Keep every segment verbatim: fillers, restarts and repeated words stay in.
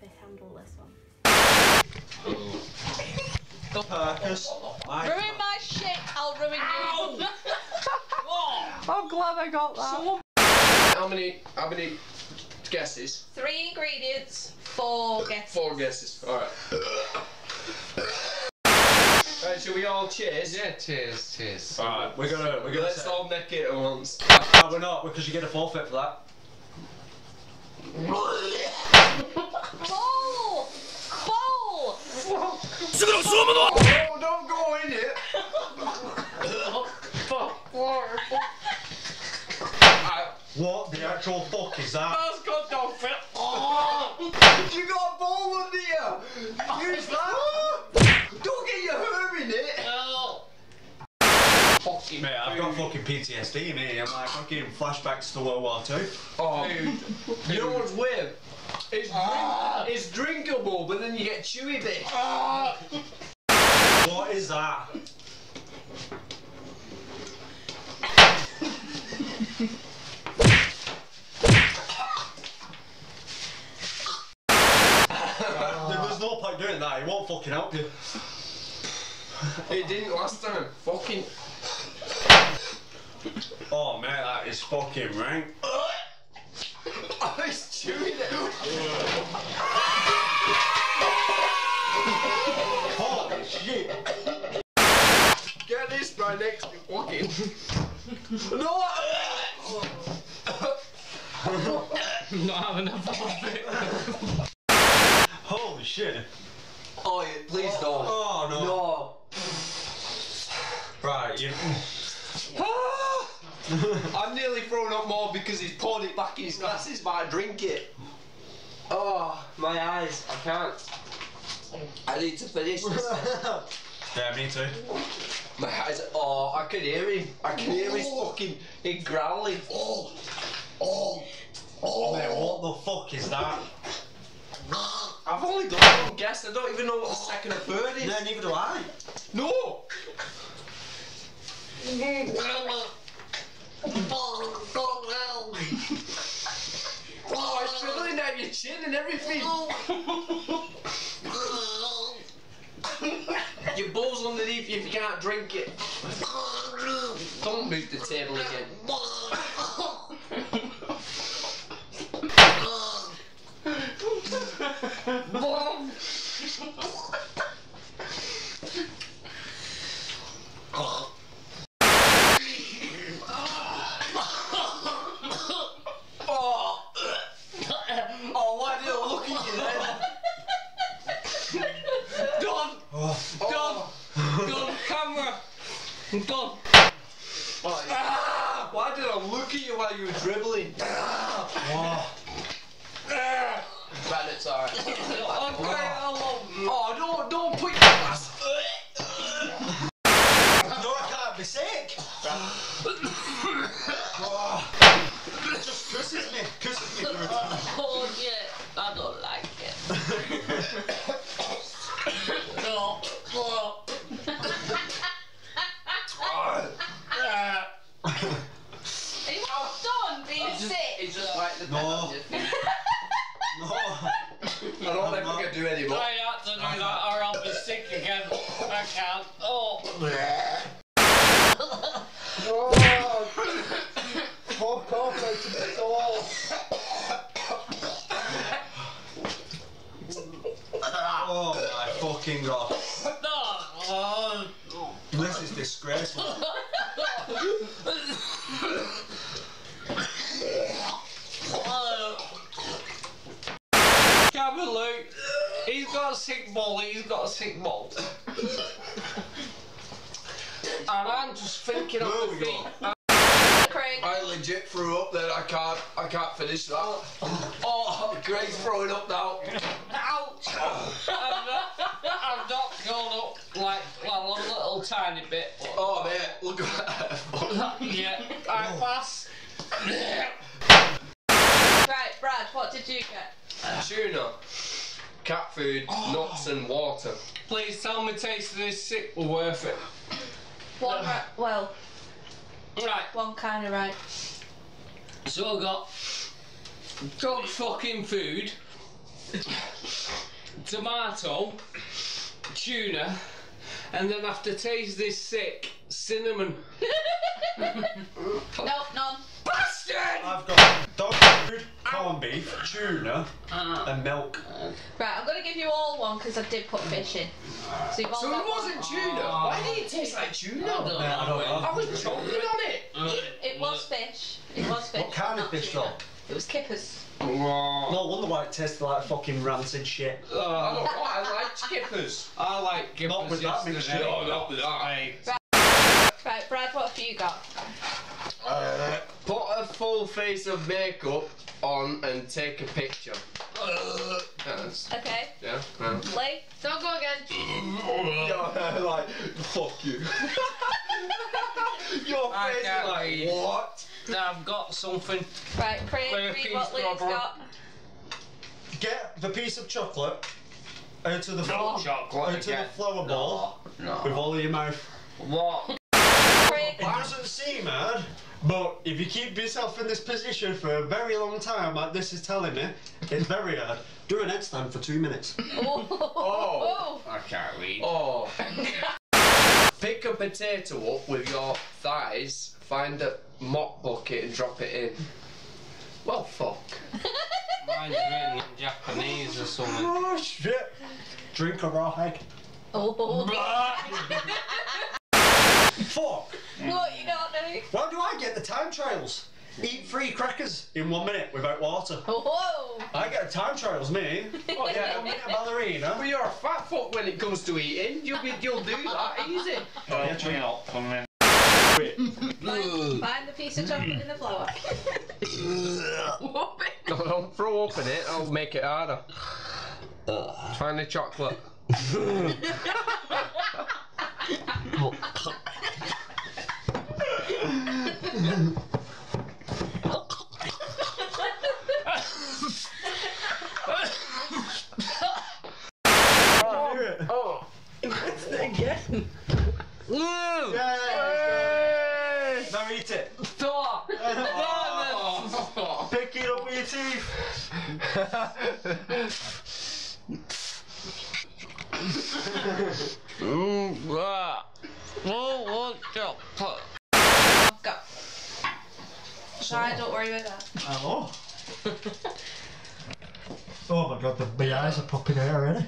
they handle this one. Oh. Purpose. My ruin my shit, I'll ruin you. I'm glad I got that. Someone... How many? How many guesses? Three ingredients, four guesses. Four guesses. All right. Right, shall we all cheers? Yeah, cheers, cheers. All right, we're gonna, we're gonna. Let's all neck it at once. No, we're not, because you get a forfeit for that. Bowl, bowl. No, don't go in it. What the actual fuck is that? That's good, don't fit. Oh. You got a bowl under here. Use that. Don't get your hair in it. Oh. Fucking mate, I've got fucking P T S D in here. I'm like fucking flashbacks to World War Two. Oh. Dude. You know what's weird? It's, ah. drink it's drinkable, but then you get chewy bits. Ah. What is that? Doing that, it won't fucking help you. It didn't last time. Fucking. Oh man, that is fucking rank. I was chewing it. Holy shit! Get this right next to fucking. No. Not having enough of it. Holy shit! Oh, yeah, please oh, don't. Oh no. No. Right, you. I'm nearly throwing up more because he's poured it back in his glasses, but I drink it. Oh, my eyes. I can't. I need to finish this. Yeah, me too. My eyes. Oh, I can hear him. I can hear his fucking. He growling. Oh. Oh. Oh. Man, what the fuck is that? I've only got one guess, I don't even know what the second or third is. No, neither do I. No! Oh, it's dribbling down your chin and everything. Your bowl's underneath you if you can't drink it. Don't move the table again. I'm done. Oh, yeah. Ah, why did I look at you while you were dribbling? Ah. Ah. Brad, it's alright. Okay, I love you. Oh, don't, don't put your ass. No, I can't be sick. Oh. It just kisses me. Kisses me. Oh, yeah. I don't like it. No. Oh. No. No. I don't think we can do anymore. I have to do that or I'll be sick again. I can't. Oh. Oh. Fuck off, I can hit the wall. Oh my fucking god. No. This is disgraceful. Look, he's got a sick ball, he's got a sick ball. And I'm just thinking of the feet. Craig. I legit threw up then, I can't, I can't finish that. Oh, Craig's throwing up now. Ouch! I've not gone up like, well, a little tiny bit. Oh, mate, look at that. Yeah, I pass. Right, Brad, what did you get? Tuna, cat food, oh. nuts and water. Please tell me taste of this sick were worth it. One right, well, right. One kind of right. So I got dog fucking food, tomato, tuna, and then after taste this sick, cinnamon. No, none. Bastard! I've got dog food, corned beef, tuna, uh, and milk. Right, I'm going to give you all one because I did put fish in. So, you've all so it wasn't one. tuna? Oh. Why did it taste like tuna? I, don't I, don't know. I was choking on it. Uh, it was fish. It was fish. What kind of fish though? It was kippers. Oh. No wonder why it tasted like fucking rancid shit. Oh, I don't know. I like kippers. I like kippers. Not with that mixture. No, not with that. Right. Right, Brad, what have you got? Uh, put a full face of makeup on and take a picture. Uh, okay. Yeah. yeah. Lee, don't go again. Your hair, like, fuck you. Your face, like, leave. What? Now I've got something. Right, pray and read what Lee's got. Get the piece of chocolate into the flour, chocolate into again. the flour bowl no, no. with all of your mouth. What? It doesn't seem hard, but if you keep yourself in this position for a very long time, like this is telling me, it's very hard. Do it next time for two minutes. Oh, oh. I can't read. Oh. Pick a potato up with your thighs, find a mop bucket and drop it in. Well, fuck. Mine's written in Japanese or something. Oh, shit. Drink a raw egg. Oh. Fuck. What you got, Nick? Why do I get the time trials? Eat three crackers in one minute without water. Oh, whoa. I get a time trials, me. Oh yeah, I'm a ballerina. Well, you're a fat fuck when it comes to eating. You'll be, you'll do that easy. Well, yeah, try not coming. Find, find the piece of chocolate in the flour. Don't throw up in it. I'll make it harder. Find the chocolate. Oh, what's that again? Yay! Yay! Now eat it. Stop! Oh. Pick it up with your teeth. Oh, what chocolate? Go. Shy, don't worry about that. Hello. Oh my god, the bee eyes are popping out already.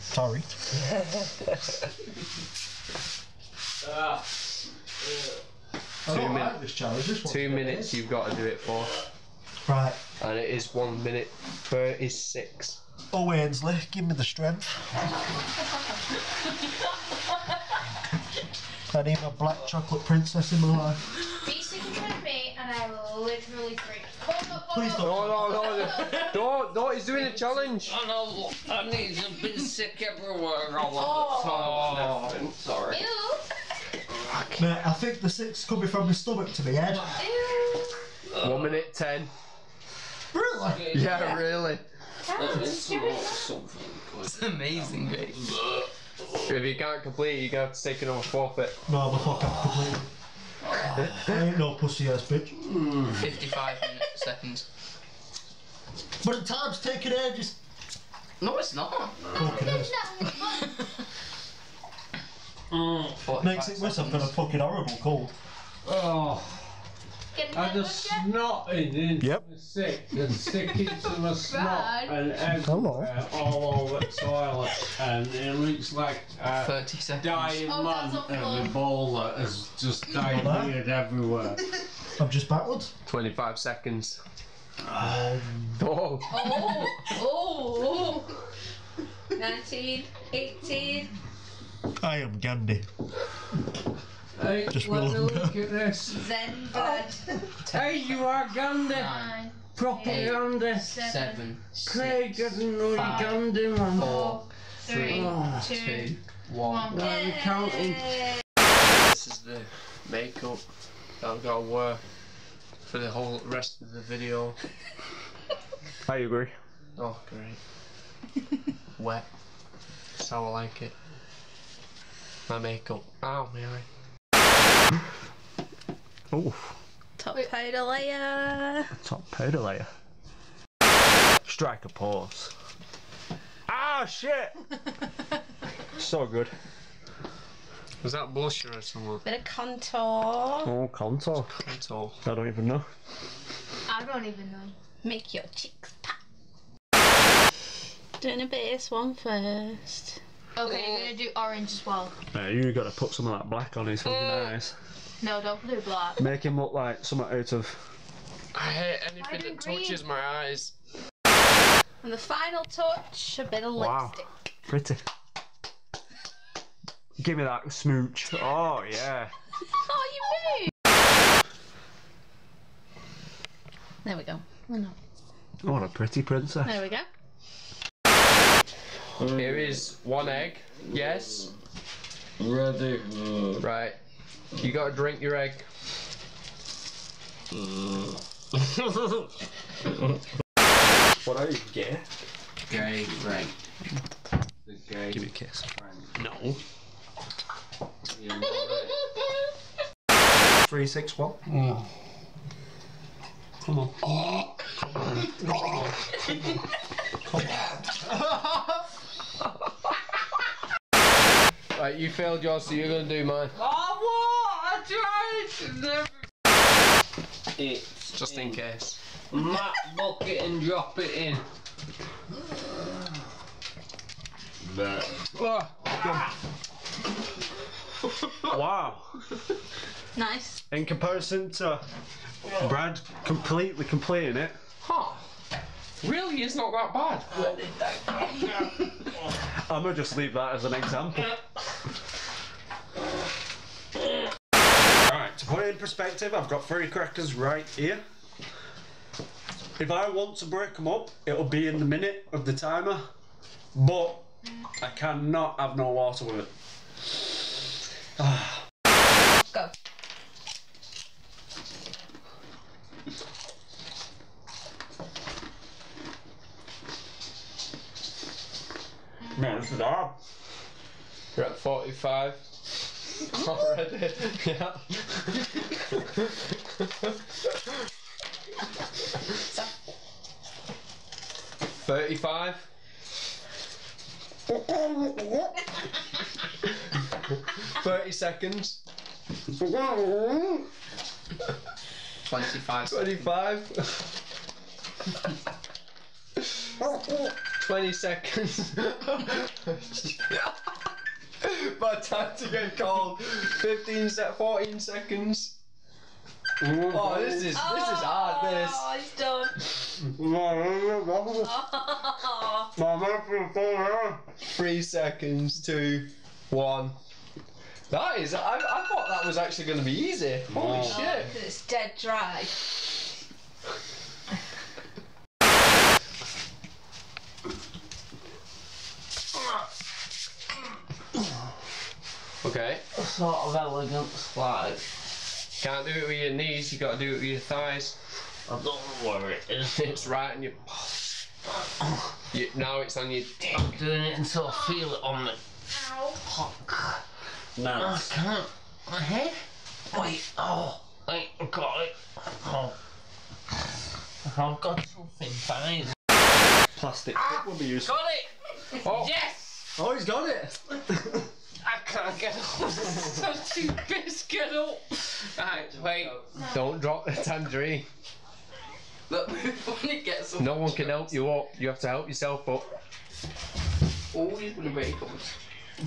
Sorry. uh, Two, min like this this Two minutes you've got to do it for. Right. And it is one minute thirty-six. Oh, Ainsley, give me the strength. I need my black chocolate princess in my life. Be sick with me and I will literally freak. Please don't. No, no, no. Don't, don't, he's doing a challenge. I know, I need to be sick everywhere all oh. the time. Oh, sorry. Ew. Mate, I think the six could be from my stomach to my head. Ew. One minute ten. Really? Yeah, yeah. really. That's something. It's amazing, mate. If you can't complete it, you're gonna have to take another forfeit. No, the fuck I've completed. Oh, I ain't no pussy ass bitch. Mm. Fifty-five seconds. But the time's taking ages. No, it's not. Okay. It mm, makes it worse. I've got a fucking horrible cold. Oh. I just snotted into yep. the sick, and sick into my snot, and everywhere, all over the toilet, and it looks like a thirty dying oh, man and Ebola has just diarrhea everywhere. I'm just backwards. twenty-five seconds. Um, oh. oh! Oh! Oh! nineteen, eighteen. I am Gandhi. Hey, just let me look at this. Zen Brad. Hey, you are Gandhi. Nine, Proper eight, Gandhi. Seven. Craig doesn't know you Gandhi, man. Four, three, oh, two, two, one. I'm counting. This is the makeup that I've got to wear for the whole rest of the video. I agree. Oh, great. Wet. That's how I like it. My makeup. Ow, my eye. Oof. Top coda layer. Top coda layer. Strike a pause. Ah, shit! So good. Was that blusher or something? Bit of contour. Oh, contour. Contour. I don't even know. I don't even know. Make your cheeks pop. Doing a bit of this one first. Okay, you're gonna do orange as well. Yeah, you gotta put some of that black on his fucking uh, eyes. No, don't do black. Make him look like something out of. I hate anything that green. Touches my eyes. And the final touch, a bit of wow. Lipstick. Pretty. Give me that smooch. Oh yeah. Oh, you move. There we go. Oh no. What a pretty princess. There we go. Here is one egg. Yes. Ready. Right. You gotta drink your egg. What are you, gay? Gay, right. The gay. Give me a kiss. Frank. No. Three, six, one. Mm. Come on. Oh. Come on. Come on. Right, you failed yours, so you're gonna do mine. Oh, what? I tried! It's just in, in case. Matt, bucket and drop it in. There. Oh, ah. Wow. Nice. In comparison to Brad completely completing it. Huh. Really, it's not that bad. I'm gonna just leave that as an example. Alright, to put it in perspective, I've got three crackers right here. If I want to break them up, it'll be in the minute of the timer, but I cannot have no water with it. Go. Man, this is hard. You're at forty-five already. Yeah. thirty-five. thirty seconds. twenty-five. twenty-five. twenty seconds. Bad time to get cold. fifteen set, fourteen seconds. Oh, this is this is hard. This. Oh, it's done. Oh. Three seconds, two, one. That is. I I thought that was actually going to be easy. Holy oh, shit! Because it's dead dry. Okay. A sort of elegant slide. Can't do it with your knees, you gotta do it with your thighs. I don't know where it is. It's right on your... you, now it's on your dick. I'm doing it until I feel it on the... Ow. No. I can't. My head? Wait, oh. Wait, I've got it. Oh. I've got something fine. Plastic ah, will be useful. Got it! Oh. Yes! Oh, he's got it! I can't get up. I'm too pissed. Get up. Right, wait. No. Don't drop the tangerine. Look, when it gets up. No one can help you up. You have to help yourself up. Oh, he's gonna make up.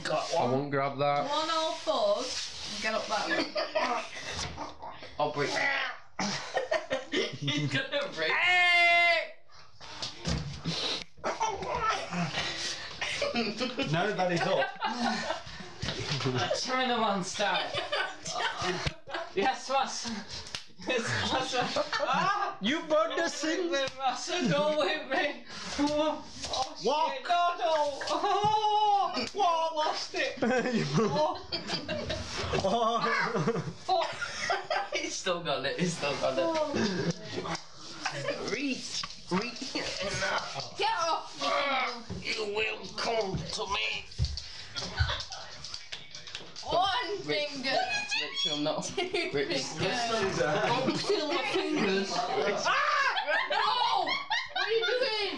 Got one. I won't grab that. One all fours. Get up that way. I'll break. He's gonna break. Now that he's up. Chinaman style. Yes, Master. Yes, Master. Ah, you burned the sink. Master, don't hit me. Oh, oh walk. Shit. No, no. Oh, oh, I lost it. Oh. Oh. Oh. He's still got it. He's still got it. Reach. Reach. Get off. Uh, you will come to me. One finger. literal, not Rips. Those out. Still my fingers. Ah! No! What are you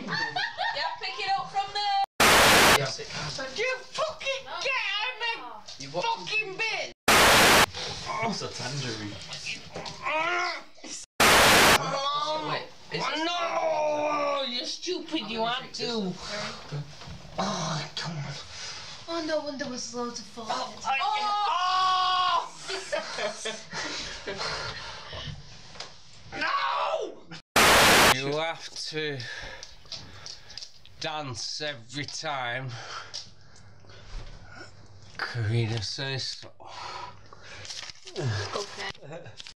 doing? Yeah, pick it up from there. Yeah. You fucking no. Get out of me! You fucking bitch! Oh, it's a tangerine. Oh, wait, no! You're stupid, I'm you have to. Oh, come on. Oh, no wonder we're slow to fall. Oh! I, oh! Oh! No! You have to dance every time Karina says so. Okay.